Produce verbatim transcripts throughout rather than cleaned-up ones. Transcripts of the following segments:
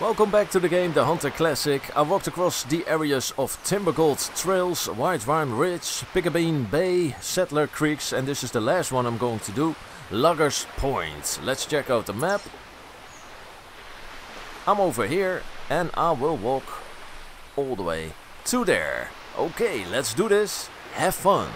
Welcome back to the game The Hunter Classic. I walked across the areas of Timbergold Trails, Whiterime Ridge, Piccabeen Bay, Settler Creeks, and this is the last one I'm going to do, Logger's Point. Let's check out the map. I'm over here and I will walk all the way to there. Okay, let's do this. Have fun.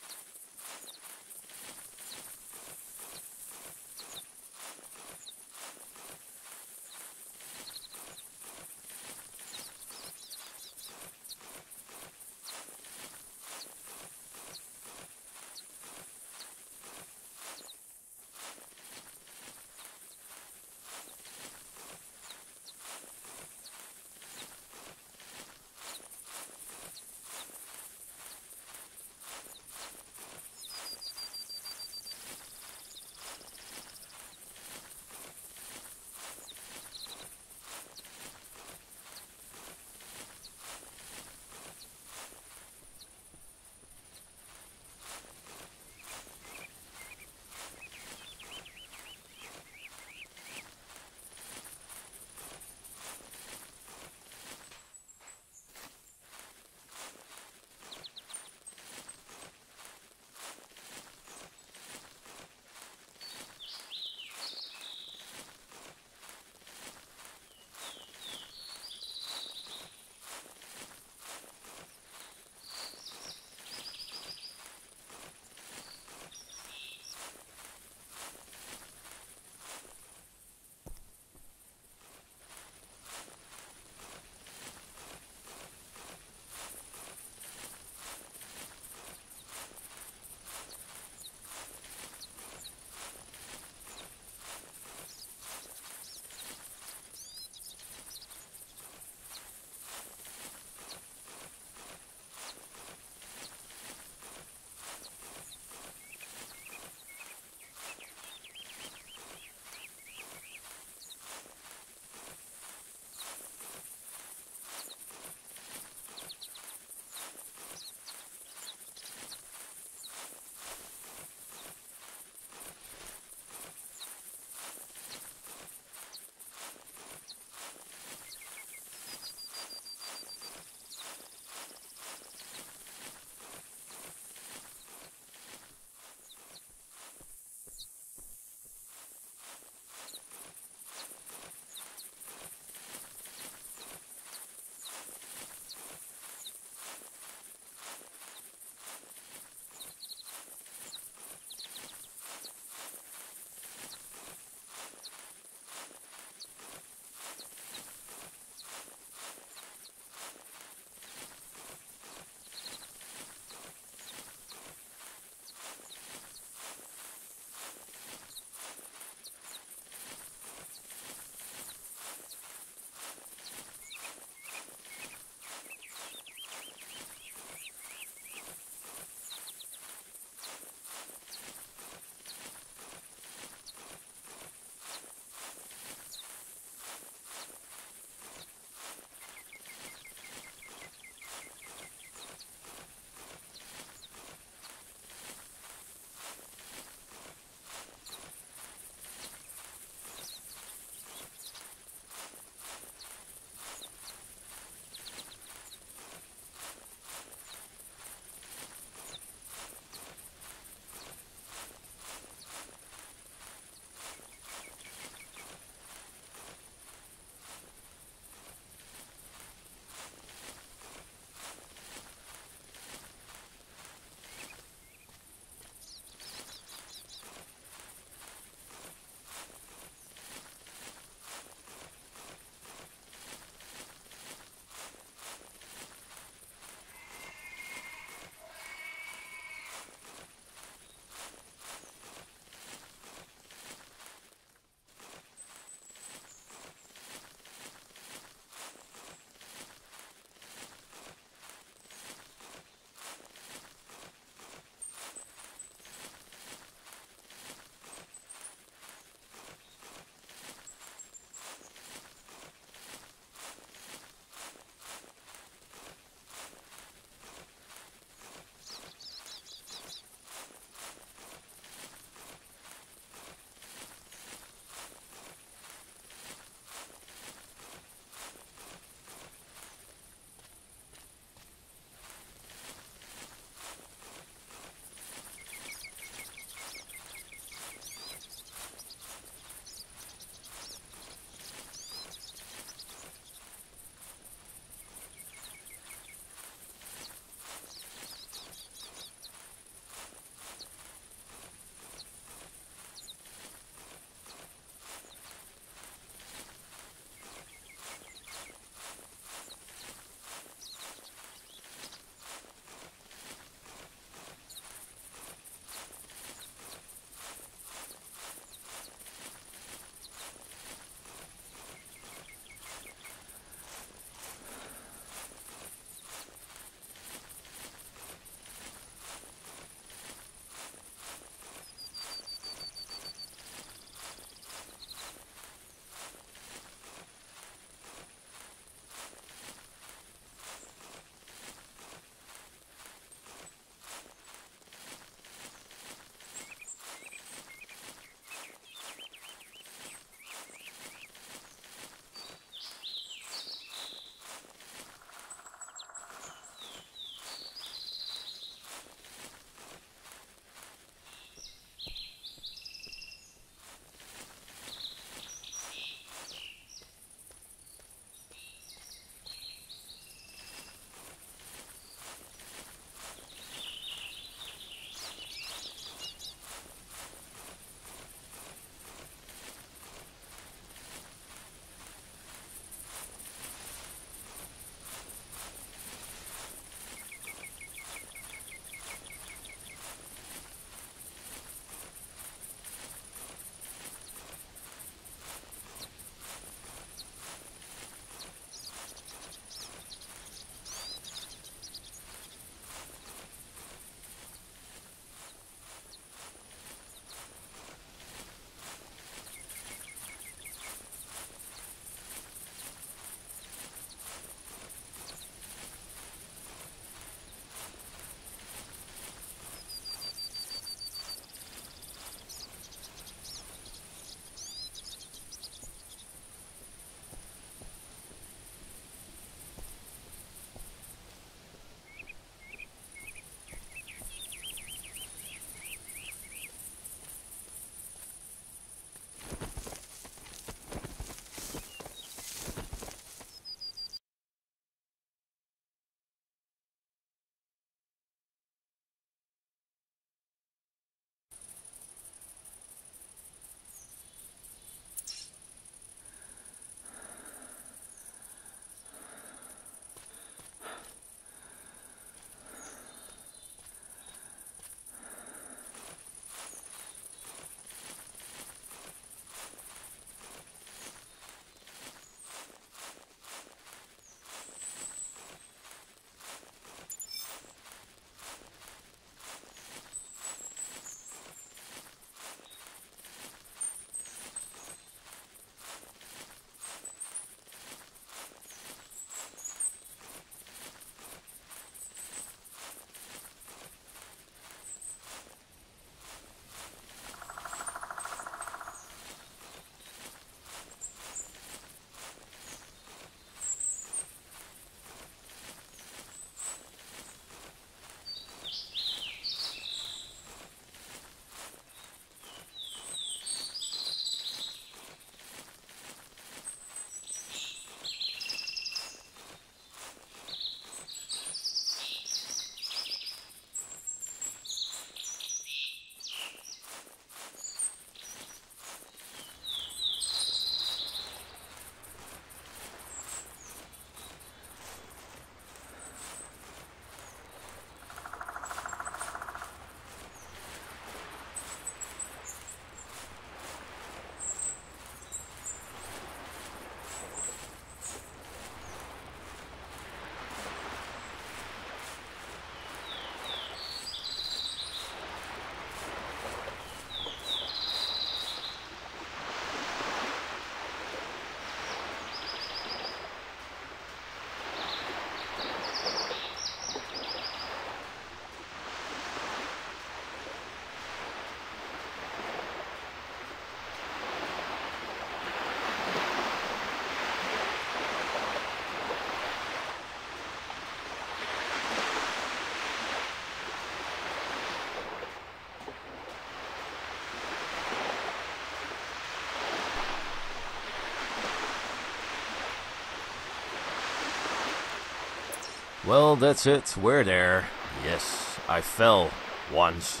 Well, that's it. We're there. Yes, I fell once.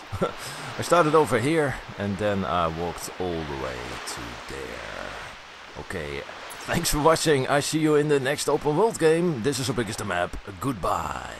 I started over here and then I walked all the way to there. Okay, thanks for watching. I see you in the next open world game. This is the biggest map. Goodbye.